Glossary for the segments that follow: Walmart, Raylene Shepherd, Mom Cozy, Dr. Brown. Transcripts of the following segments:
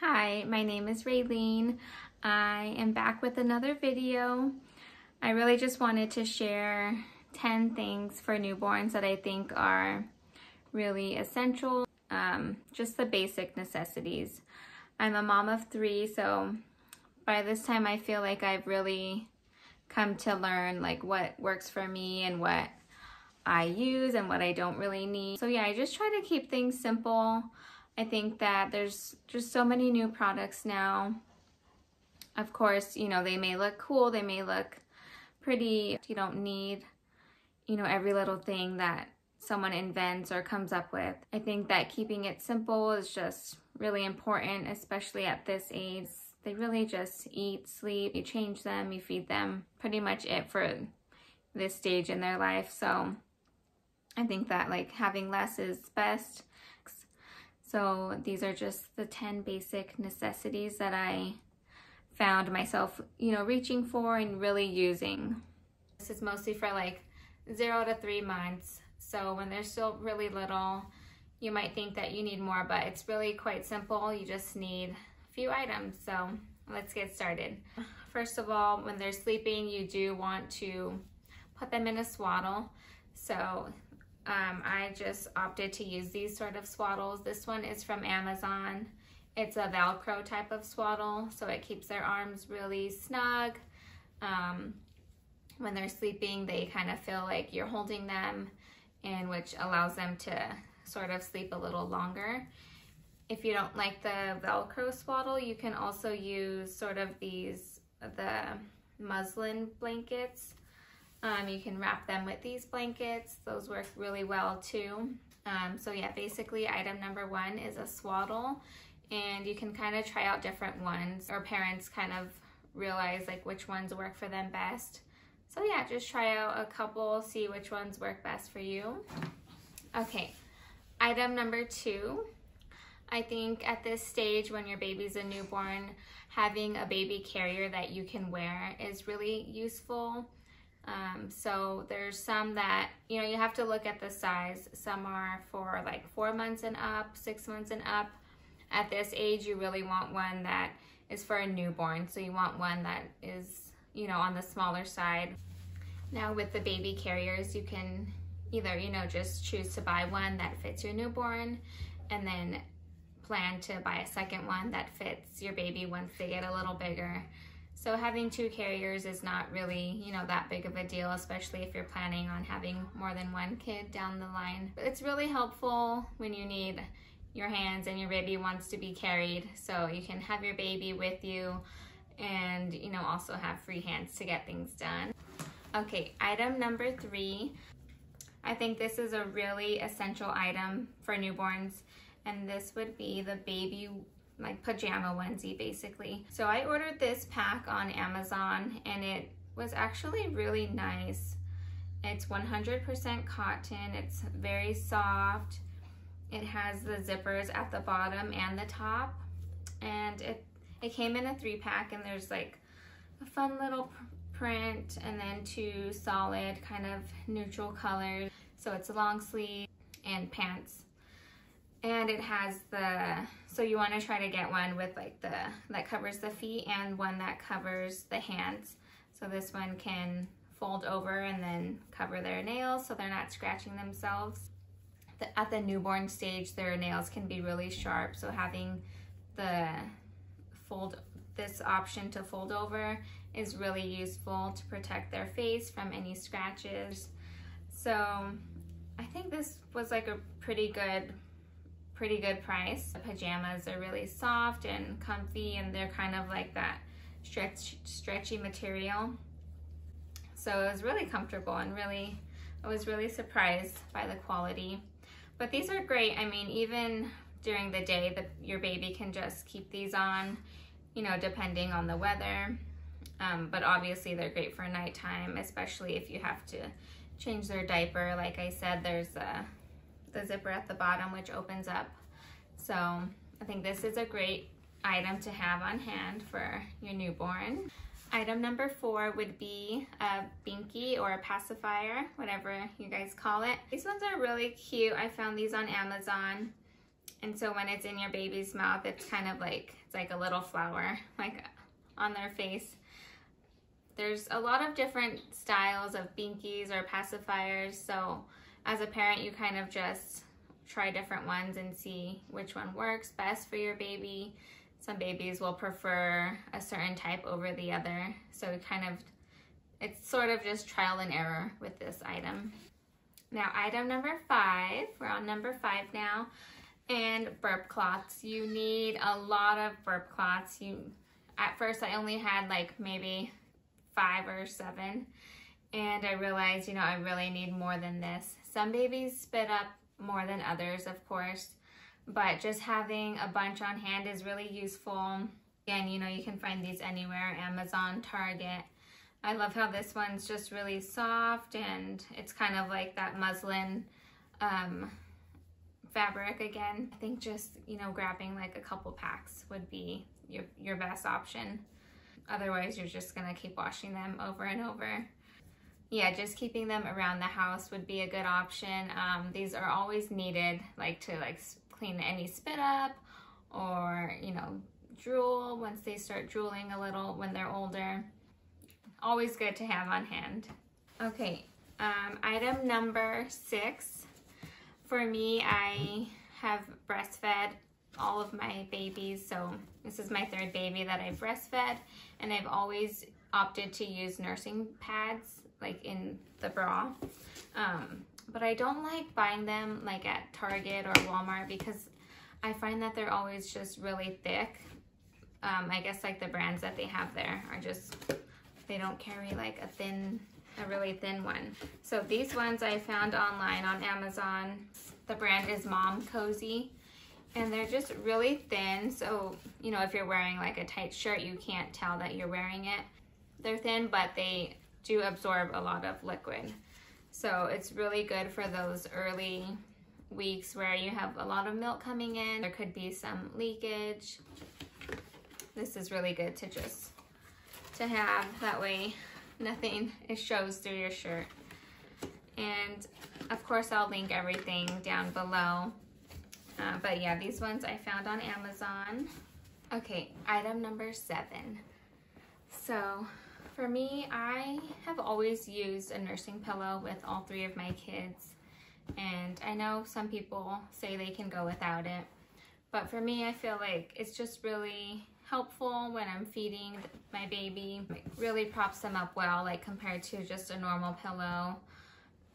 Hi, my name is Raylene. I am back with another video. I really just wanted to share 10 things for newborns that I think are really essential, just the basic necessities. I'm a mom of three, so by this time I feel like I've really come to learn like what works for me and what I use and what I don't really need. So yeah, I just try to keep things simple. I think that there's just so many new products now. Of course, you know, they may look cool, they may look pretty. You don't need, you know, every little thing that someone invents or comes up with. I think that keeping it simple is just really important, especially at this age. They really just eat, sleep, you change them, you feed them, pretty much it for this stage in their life. So I think that like having less is best. So these are just the 10 basic necessities that I found myself, you know, reaching for and really using. This is mostly for like 0 to 3 months. So when they're still really little, you might think that you need more, but it's really quite simple. You just need a few items. So let's get started. First of all, when they're sleeping, you do want to put them in a swaddle. So I just opted to use these sort of swaddles. This one is from Amazon. It's a Velcro type of swaddle, so it keeps their arms really snug. When they're sleeping, they kind of feel like you're holding them, and which allows them to sort of sleep a little longer. If you don't like the Velcro swaddle, you can also use sort of the muslin blankets. You can wrap them with these blankets. Those work really well too. So yeah, basically item number one is a swaddle, and you can kind of try out different ones, or parents kind of realize like which ones work for them best. So yeah, just try out a couple, see which ones work best for you. Okay, item number two. I think at this stage when your baby's a newborn, having a baby carrier that you can wear is really useful. So there's some that, you know, you have to look at the size. Some are for like 4 months and up, 6 months and up. At this age, you really want one that is for a newborn. So you want one that is, you know, on the smaller side. Now with the baby carriers, you can either, you know, just choose to buy one that fits your newborn and then plan to buy a second one that fits your baby once they get a little bigger. So having two carriers is not really, you know, that big of a deal, especially if you're planning on having more than one kid down the line. It's really helpful when you need your hands and your baby wants to be carried. So you can have your baby with you and, you know, also have free hands to get things done. Okay, item number three. I think this is a really essential item for newborns, and this would be the baby like pajama onesie basically. So I ordered this pack on Amazon and it was actually really nice. It's 100% cotton, it's very soft. It has the zippers at the bottom and the top, and it came in a 3-pack, and there's like a fun little print and then two solid kind of neutral colors. So it's a long sleeve and pants. And it has so you want to try to get one with like that covers the feet and one that covers the hands. So this one can fold over and then cover their nails so they're not scratching themselves. At the newborn stage, their nails can be really sharp. So having this option to fold over is really useful to protect their face from any scratches. So I think this was like a pretty good price. The pajamas are really soft and comfy, and they're kind of like that stretchy material. So it was really comfortable, and really, I was really surprised by the quality. But these are great. I mean, even during the day, your baby can just keep these on, you know, depending on the weather. But obviously they're great for nighttime, especially if you have to change their diaper. Like I said, there's the zipper at the bottom which opens up. So I think this is a great item to have on hand for your newborn. Item number four would be a binky or a pacifier, whatever you guys call it. These ones are really cute. I found these on Amazon And so when it's in your baby's mouth, it's kind of like, it's like a little flower, like on their face. There's a lot of different styles of Binkies or pacifiers, so as a parent, you kind of just try different ones and see which one works best for your baby. Some babies will prefer a certain type over the other, so it's sort of just trial and error with this item. Now, item number 5, we're on number 5 now, and burp cloths. You need a lot of burp cloths. At first, I only had like maybe 5 or 7, and I realized, you know, I really need more than this. Some babies spit up more than others, of course, but just having a bunch on hand is really useful. Again, you know, you can find these anywhere, Amazon, Target. I love how this one's just really soft, and it's kind of like that muslin fabric again. I think just, you know, grabbing like a couple packs would be your best option. Otherwise, you're just gonna keep washing them over and over. Yeah, just keeping them around the house would be a good option. These are always needed, like to like clean any spit up, or, you know, drool once they start drooling a little when they're older. Always good to have on hand. Okay, item number 6. For me, I have breastfed all of my babies, so this is my 3rd baby that I breastfed, and I've always opted to use nursing pads like in the bra, but I don't like buying them like at Target or Walmart because I find that they're always just really thick. I guess like the brands that they have there are just, they don't carry like a really thin one. So these ones I found online on Amazon. The brand is Mom Cozy. And they're just really thin, so, you know, if you're wearing like a tight shirt, you can't tell that you're wearing it. They're thin, but they do absorb a lot of liquid. So it's really good for those early weeks where you have a lot of milk coming in. There could be some leakage. This is really good to just to have, that way nothing shows through your shirt. And of course, I'll link everything down below. But yeah, these ones I found on Amazon. Okay, item number 7. So for me, I have always used a nursing pillow with all 3 of my kids. And I know some people say they can go without it, but for me, I feel like it's just really helpful when I'm feeding my baby. It really props them up well, like compared to just a normal pillow.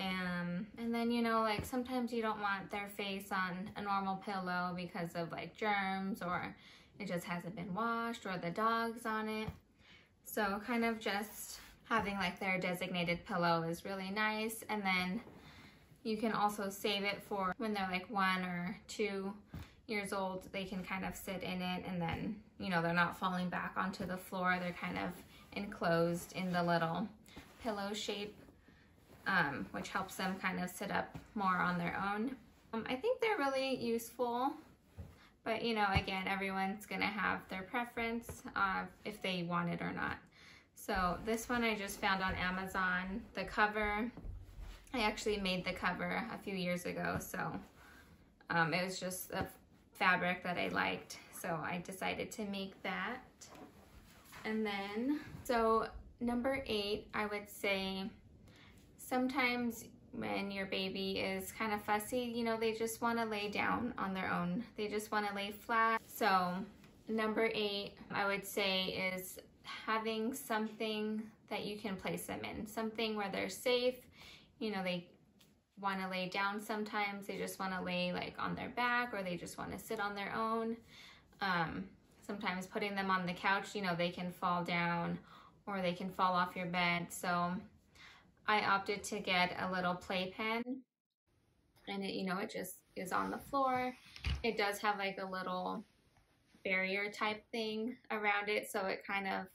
And then, you know, like sometimes you don't want their face on a normal pillow because of like germs, or it just hasn't been washed, or the dog's on it. So kind of just having like their designated pillow is really nice. And then you can also save it for when they're like 1 or 2 years old. They can kind of sit in it, and then, you know, they're not falling back onto the floor. They're kind of enclosed in the little pillow shape. Which helps them kind of sit up more on their own. I think they're really useful, but, you know, again, everyone's gonna have their preference if they want it or not. So this one I just found on Amazon. The cover, I actually made the cover a few years ago, so it was just a fabric that I liked, so I decided to make that. And then, so number 8, I would say, sometimes when your baby is kind of fussy, you know, they just want to lay down on their own. They just want to lay flat. So number 8, I would say, is having something that you can place them in, something where they're safe. You know, they want to lay down sometimes. They just want to lay like on their back, or they just want to sit on their own. Sometimes putting them on the couch, you know, they can fall down, or they can fall off your bed. So I opted to get a little playpen, and it, you know, it just is on the floor. It does have like a little barrier type thing around it, so it kind of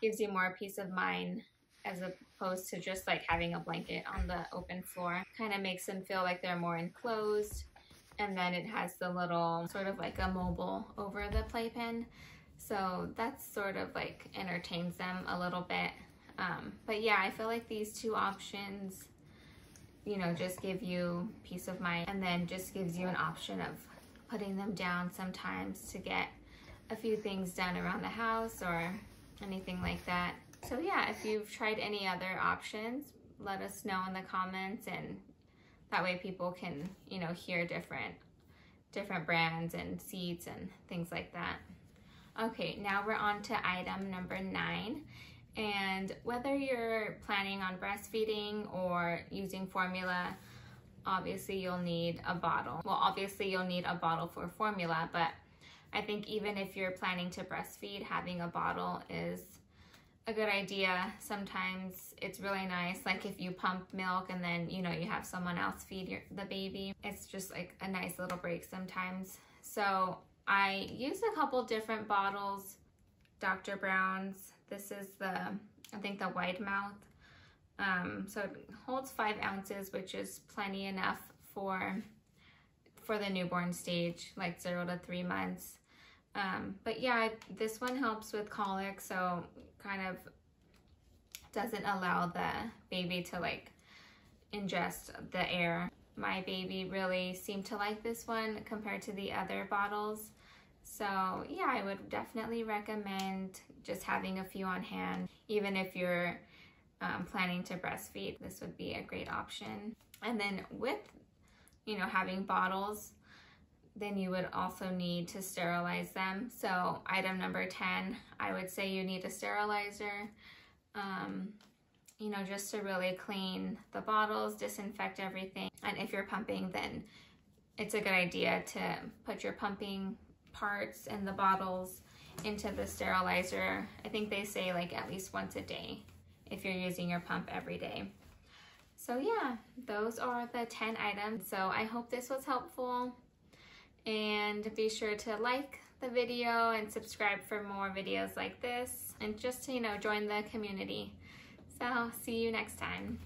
gives you more peace of mind as opposed to just like having a blanket on the open floor. Kind of makes them feel like they're more enclosed. And then it has the little sort of like a mobile over the playpen, so that sort of like entertains them a little bit. But yeah, I feel like these 2 options, you know, just give you peace of mind, and then just gives you an option of putting them down sometimes to get a few things done around the house or anything like that. So yeah, if you've tried any other options, let us know in the comments, and that way people can, you know, hear different brands and seeds and things like that. Okay, now we're on to item number 9. And whether you're planning on breastfeeding or using formula, obviously you'll need a bottle. Well, obviously you'll need a bottle for formula, but I think even if you're planning to breastfeed, having a bottle is a good idea. Sometimes it's really nice, like if you pump milk and then, you know, you have someone else feed the baby. It's just like a nice little break sometimes. So I used a couple different bottles. Dr. Brown's, this is the, I think, the wide mouth. So it holds 5 ounces, which is plenty enough for the newborn stage, like 0 to 3 months. But yeah, this one helps with colic, so kind of doesn't allow the baby to like ingest the air. My baby really seemed to like this one compared to the other bottles. So yeah, I would definitely recommend just having a few on hand. Even if you're planning to breastfeed, this would be a great option. And then with, you know, having bottles, then you would also need to sterilize them. So item number 10, I would say you need a sterilizer, you know, just to really clean the bottles, disinfect everything. And if you're pumping, then it's a good idea to put your pumping parts and the bottles into the sterilizer. I think they say like at least once a day if you're using your pump every day. So yeah, those are the 10 items. So I hope this was helpful, and be sure to like the video and subscribe for more videos like this, and just to, you know, join the community. So see you next time.